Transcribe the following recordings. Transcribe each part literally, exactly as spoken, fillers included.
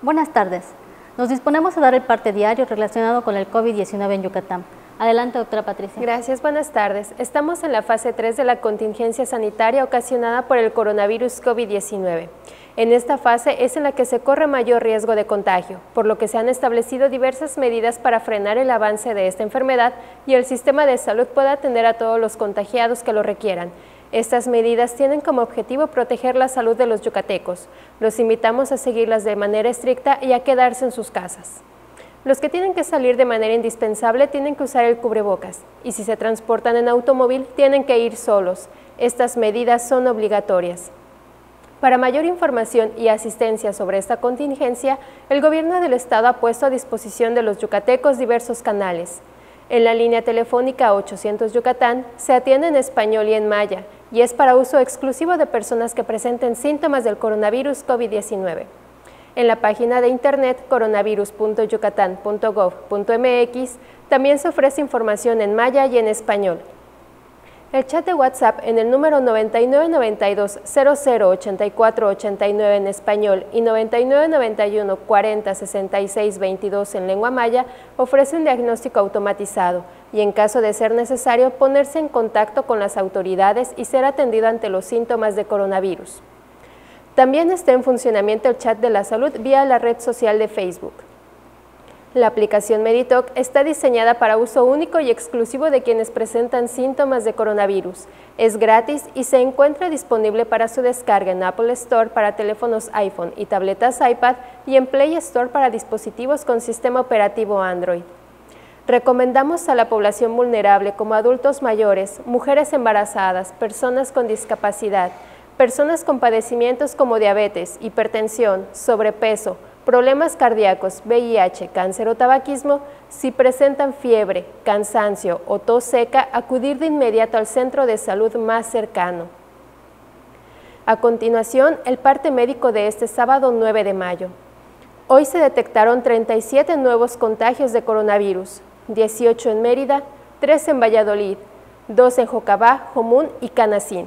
Buenas tardes. Nos disponemos a dar el parte diario relacionado con el COVID diecinueve en Yucatán. Adelante, doctora Patricia. Gracias, buenas tardes. Estamos en la fase tres de la contingencia sanitaria ocasionada por el coronavirus COVID diecinueve. En esta fase es en la que se corre mayor riesgo de contagio, por lo que se han establecido diversas medidas para frenar el avance de esta enfermedad y el sistema de salud pueda atender a todos los contagiados que lo requieran. Estas medidas tienen como objetivo proteger la salud de los yucatecos. Los invitamos a seguirlas de manera estricta y a quedarse en sus casas. Los que tienen que salir de manera indispensable tienen que usar el cubrebocas y si se transportan en automóvil tienen que ir solos. Estas medidas son obligatorias. Para mayor información y asistencia sobre esta contingencia, el Gobierno del Estado ha puesto a disposición de los yucatecos diversos canales. En la línea telefónica ochocientos Yucatán se atiende en español y en maya, y es para uso exclusivo de personas que presenten síntomas del coronavirus COVID diecinueve. En la página de internet coronavirus punto yucatan punto gov punto mx también se ofrece información en maya y en español. El chat de WhatsApp en el número noventa y nueve noventa y dos cero cero ochenta y cuatro ochenta y nueve en español y noventa y nueve noventa y uno cuarenta sesenta y seis veintidós en lengua maya ofrece un diagnóstico automatizado y en caso de ser necesario ponerse en contacto con las autoridades y ser atendido ante los síntomas de coronavirus. También está en funcionamiento el chat de la salud vía la red social de Facebook. La aplicación MediTalk está diseñada para uso único y exclusivo de quienes presentan síntomas de coronavirus. Es gratis y se encuentra disponible para su descarga en Apple Store para teléfonos iPhone y tabletas iPad y en Play Store para dispositivos con sistema operativo Android. Recomendamos a la población vulnerable como adultos mayores, mujeres embarazadas, personas con discapacidad, personas con padecimientos como diabetes, hipertensión, sobrepeso, problemas cardíacos, V I H, cáncer o tabaquismo, si presentan fiebre, cansancio o tos seca, acudir de inmediato al centro de salud más cercano. A continuación, el parte médico de este sábado nueve de mayo. Hoy se detectaron treinta y siete nuevos contagios de coronavirus, dieciocho en Mérida, tres en Valladolid, dos en Jocabá, Homún y Canacín,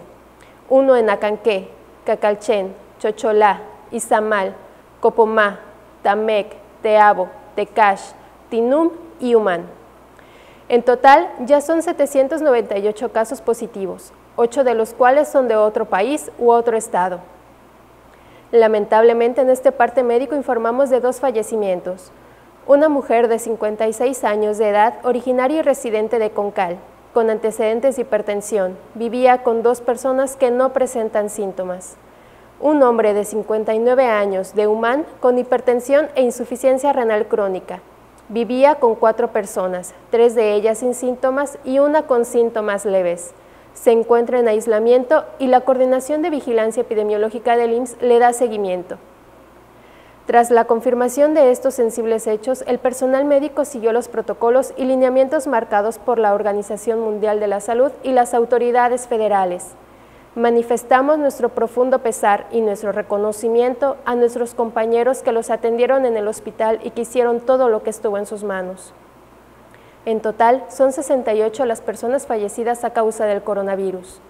uno en Acanqué, Cacalchen, Chocholá, Izamal, Copomá, Tamec, Teabo, Tekax, Tinum y Umán. En total, ya son setecientos noventa y ocho casos positivos, ocho de los cuales son de otro país u otro estado. Lamentablemente, en este parte médico informamos de dos fallecimientos. Una mujer de cincuenta y seis años de edad, originaria y residente de Concal, con antecedentes de hipertensión, vivía con dos personas que no presentan síntomas. Un hombre de cincuenta y nueve años, de Umán, con hipertensión e insuficiencia renal crónica. Vivía con cuatro personas, tres de ellas sin síntomas y una con síntomas leves. Se encuentra en aislamiento y la Coordinación de Vigilancia Epidemiológica del I M S S le da seguimiento. Tras la confirmación de estos sensibles hechos, el personal médico siguió los protocolos y lineamientos marcados por la Organización Mundial de la Salud y las autoridades federales. Manifestamos nuestro profundo pesar y nuestro reconocimiento a nuestros compañeros que los atendieron en el hospital y que hicieron todo lo que estuvo en sus manos. En total, son sesenta y ocho las personas fallecidas a causa del coronavirus.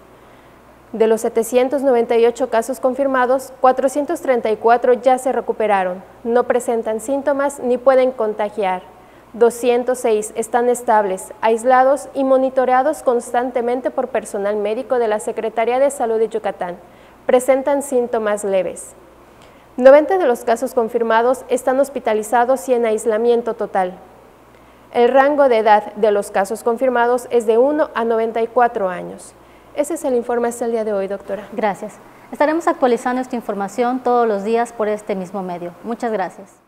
De los setecientos noventa y ocho casos confirmados, cuatrocientos treinta y cuatro ya se recuperaron, no presentan síntomas ni pueden contagiar. doscientos seis están estables, aislados y monitoreados constantemente por personal médico de la Secretaría de Salud de Yucatán. Presentan síntomas leves. noventa de los casos confirmados están hospitalizados y en aislamiento total. El rango de edad de los casos confirmados es de uno a noventa y cuatro años. Ese es el informe hasta el día de hoy, doctora. Gracias. Estaremos actualizando esta información todos los días por este mismo medio. Muchas gracias.